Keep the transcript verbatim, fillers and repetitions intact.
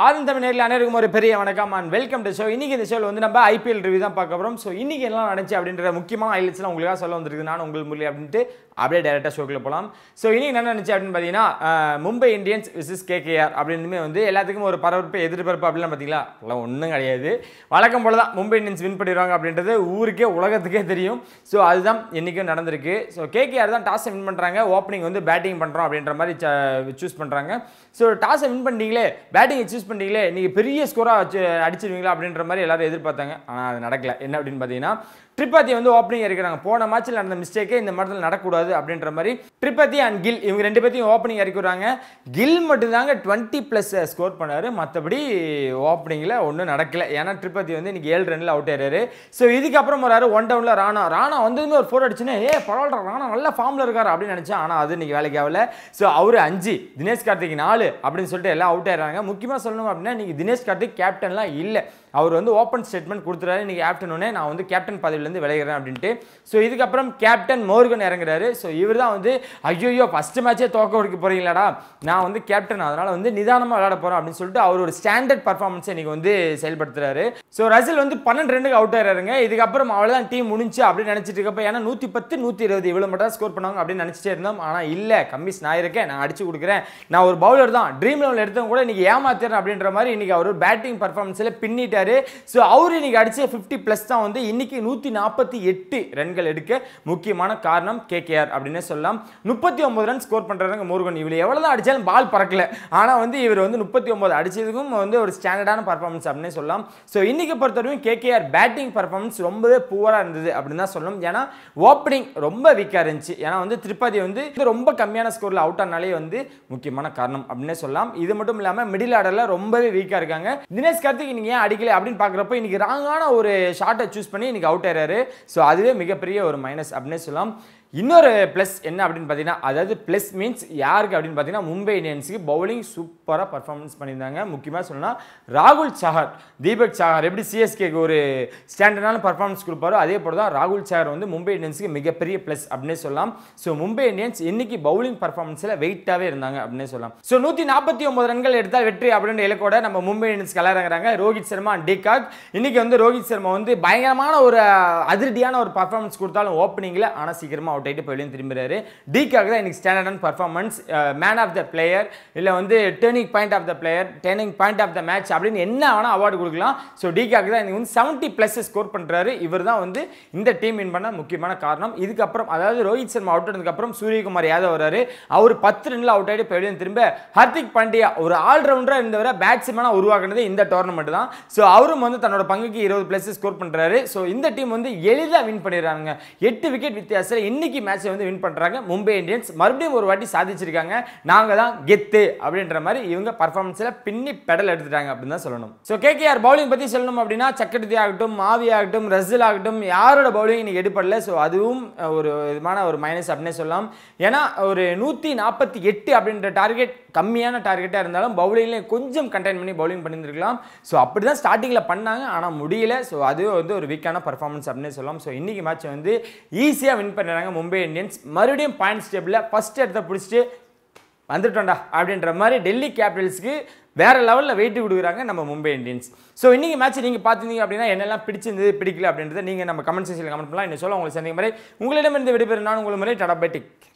That's the name of the show. And welcome to the show. This is the show. We have I P L review. So, this is the highlights of the show. We will direct the show. So, this is the show. Mumbai Indians versus K K R. We have a problem with the Mumbai Indians win. So, that's the So, K K R toss win. Opening batting. Choose So, toss win. Batting பண்ணிங்களே நீங்க பெரிய ஸ்கோரா அடிச்சிடுவீங்களா அப்படின்ற மாதிரி எல்லாரும் எதிர்பார்த்தாங்க ஆனா அது நடக்கல என்ன அப்படினு பாத்தீங்கன்னா Tripathi வந்து ஓபனிங் இறக்குறாங்க போன மேட்ச்ல நடந்த மிஸ்டேக்கே இந்த மேட்ச்ல நடக்க கூடாது அப்படின்ற மாதிரி Tripathi and Gill இவங்க ரெண்டு பேத்தையும் ஓபனிங் இறக்குறாங்க Gill மட்டும் தாங்க twenty plus ஸ்கோர் பண்ணாரு மத்தபடி ஓபனிங்ல ஒண்ணும் நடக்கல ஏனா Tripathi வந்து இன்னைக்கு seven ரன்ல அவுட் ஆயிராரு சோ இதுக்கு அப்புறம் வராரு one டவுன்ல ராணா ராணா வந்ததுமே ஒரு four அடிச்சனே ஏய் பரவாயில்லை ராணா நல்ல ஃபார்ம்ல இருக்காரு அப்படி நினைச்சேன் ஆனா அது இன்னைக்கு வேலைக்கு ஆகல சோ அவரு five தினேஷ் கார்த்திக் four அப்படினு சொல்லிட்டு எல்லாம் அவுட் ஆயிராங்க முக்கியமா சொல்லணும் அப்படினா நீங்க தினேஷ் கார்த்திக் கேப்டன்ல இல்ல அவர் வந்து ஓபன் ஸ்டேட்மென்ட் கொடுத்துறாரு இன்னைக்கு ஆப்டர்னூனே நான் வந்து கேப்டன் பதவியில இருந்து விலகிறேன் அப்படினு சோ இதுக்கு அப்புறம் கேப்டன் மோர்கன் இறங்குறாரு சோ இவர்தான் வந்து ஐயோ ஃபர்ஸ்ட் மேட்சே தோக்க ஓடிக்க போறீங்களாடா நான் வந்து கேப்டன் அதனால வந்து நிதானமா விளையாட போறேன் அப்படினு சொல்லிட்டு அவர் ஒரு ஸ்டாண்டர்ட் 퍼ஃபார்மன்ஸ் இன்னைக்கு வந்து செயல்படுத்துறாரு சோ ரசல் வந்து twelve ரன்னுக்கு அவுட் ஆயிராருங்க இதுக்கு அப்புறம் அவளதான் டீம் முடிஞ்சு அப்படி நினைச்சிட்டு இருக்கப்ப ஏனா one ten one twenty இவ்வளவு மட்டும் ஸ்கோர் பண்ணாங்க அப்படி நினைச்சிட்டே இருந்தோம் ஆனா இல்ல கம்மிஸ் நான் இருக்கேன் நான் அடிச்சு குடுக்குறேன் நான் ஒரு பவுலர் தான் ட்ரீம் லெவல் எடுத்தவங்க கூட இன்னைக்கு ஏமாத்திறேன் அப்படின்ற மாதிரி இன்னைக்கு அவர் ஒரு பேட்டிங் 퍼ஃபார்மன்ஸ்ல பின்னி So, அவர் இன்னைக்கு அடிச்ச fifty plus தான் வந்து இன்னைக்கு one forty-eight ரன்கள் எடுக்க முக்கியமான காரணம் K K R அப்படினே சொல்லலாம் thirty-nine ரன் ஸ்கோர் பண்றாங்க மோர்கன் இவளே எவ்வளவு அடிச்சாலும் பால் பறக்கல ஆனா வந்து இவர் வந்து thirty-nine அடிச்சதுக்கும் வந்து ஒரு ஸ்டாண்டர்டான 퍼ஃபார்மன்ஸ் அப்படினே சொல்லலாம் சோ இன்னைக்கு பொறுத்தவரைக்கும் K K R batting performance ரொம்பவே புவரா இருந்தது அப்படினா சொல்லணும் ஏனா ஓபனிங் ரொம்ப வீக்கா இருந்துச்சு ஏனா வந்து Tripathi வந்து ரொம்ப கம்மியான ஸ்கோர்ல அவுட் ஆனாலே வந்து முக்கியமான காரணம் அப்படினே சொல்லலாம் இது மட்டும் இல்லாம மிடில் ஆர்டர்ல ரொம்பவே வீக்கா இருக்காங்க தினேஷ் கார்த்திக் நீங்க அடிக்கல அப்படிን பாக்குறப்ப இன்னைக்கு ராங்கான ஒரு ஷாட்டை சூஸ் பண்ணி இன்னைக்கு அவுட் ஆயிராரு சோ அதுவே மிகப்பெரிய ஒரு மைனஸ் அப்படினே சொல்லலாம் இன்னொரு ப்ளஸ் என்ன அப்படினு பாத்தீனா அதாவது ப்ளஸ் மீன்ஸ் யாருக்கு அப்படினு பாத்தீனா மும்பை இந்தியன்ஸ்க்கு bowling சூப்பரா 퍼ஃபார்மன்ஸ் பண்ணிருந்தாங்க முக்கியமா சொல்லனா ராகுல் சஹர் தீபக் சஹர் எப்படி C S K க்கு ஒரு ஸ்டாண்டர்டான 퍼ஃபார்மன்ஸ் கொடுப்பாரோ அதே போல தான் ராகுல் சஹர் வந்து மும்பை இந்தியன்ஸ்க்கு மிகப்பெரிய ப்ளஸ் அப்படினே சொல்லலாம் சோ மும்பை இந்தியன்ஸ் இன்னைக்கு bowling 퍼ஃபார்மன்ஸ்ல வெயிட்டாவே இருந்தாங்க அப்படினே சொல்லலாம் சோ one forty-nine ரன்கள் எடுத்தா வெற்றி அப்படின இலக்கோட நம்ம மும்பை இந்தியன்ஸ் கலறங்கறாங்க ரோஹித் சர்மா and டேகாக் இன்னைக்கு வந்து ரோஹித் சர்மா வந்து பயங்கரமான ஒரு அதிரடியான ஒரு 퍼ஃபார்மன்ஸ் கொடுத்தாலும் ஓபனிங்ல ஆனா சீக்கிரமா அவுட்டைட் பைலின் திரும்பிறாரு டிகாக் தான் இன்னைக்கு ஸ்டாண்டர்ட் ஆன் performance man of the player இல்ல வந்து turning point of the player turning point of the match அப்படின என்ன ஆனா அவார்ட் கொடுக்கலாம் சோ டிகாக் தான் இன்னைக்கு seventy plus ஸ்கோர் பண்றாரு இவர்தான் வந்து இந்த டீம் வின் பண்ண முக்கியமான காரணம் இதுக்கு அப்புறம் அதாவது ரோஹித் சர்மா அவுட் ஆனதுக்கு அப்புறம் சூரியகுமார் யாதவ் வராரு அவர் ten ரன்ல அவுட்டைட் பைலின் திரும்ப ஹர்திக் பாண்டியா ஒரு ஆல் ரவுண்டரா இருந்தவரை பேட்ஸ்மேனா உருவாக்குனது இந்த டோர்னமென்ட் தான் சோ அவரும் வந்து தன்னோட பங்குக்கு twenty plus ஸ்கோர் பண்றாரு சோ இந்த டீம் வந்து எளிதா வின் பண்ணிராங்க eight விக்கெட் வித்தியாசத்துல இன்னைக்கு மேட்ச் வந்து வின் பண்றாங்க மும்பை இந்தியன்ஸ் மறுபடியும் ஒரு வாட்டி சாதிச்சிருக்காங்க நாங்க தான் கெத்து அப்படின்ற மாதிரி இவங்க 퍼ஃபார்மன்ஸ்ல பின்னி பெடல் எடுத்துட்டாங்க அப்படி தான் சொல்லணும் so K K R bowling பத்தி சொல்லணும் அப்படினா சக்கரதி ஆகட்டும் மாவி ஆகட்டும் ரஸ்ஸல் ஆகட்டும் யாரோட bowling இன்னைக்கு எடுபடல சோ அதுவும் ஒரு விதமான ஒரு மைனஸ் அப்படினே சொல்லலாம் ஏனா ஒரு one forty-eight அப்படின்ற டார்கெட் கம்மியான டார்கெட்டா இருந்தாலும் bowlingல கொஞ்சம் கண்டெயின் பண்ணி bowling பண்ணிருக்கலாம் சோ அப்படி தான் ஸ்டார்டிங்ல பண்ணாங்க ஆனா முடியல சோ அது வந்து ஒரு வீக்கான 퍼ஃபார்மன்ஸ் அப்படினே சொல்லலாம் சோ இன்னைக்கு மேட்ச் வந்து ஈஸியா வின் பண்ணறாங்க Mumbai Indians Meridian points table first at the pudichu vandutonda abindra mari Delhi Capitals ku வேற லெவல்ல வெயிட் கொடுக்குறாங்க நம்ம மும்பை இந்தியன்ஸ் சோ இன்னைக்கு மேட்ச் நீங்க பாத்தீங்க அப்படினா என்னெல்லாம் பிடிச்சிருந்தது பிடிக்கல அப்படின்றத நீங்க நம்ம கமெண்ட் செக்ஷன்ல கமெண்ட் பண்ணலாம் இன்னும் சொல்ல உங்களுக்கு சந்திக்கும் வரை உங்களிடமிருந்து விடைபெறுகிறேன் நான் உங்கள் முறை டாடா பை டேக்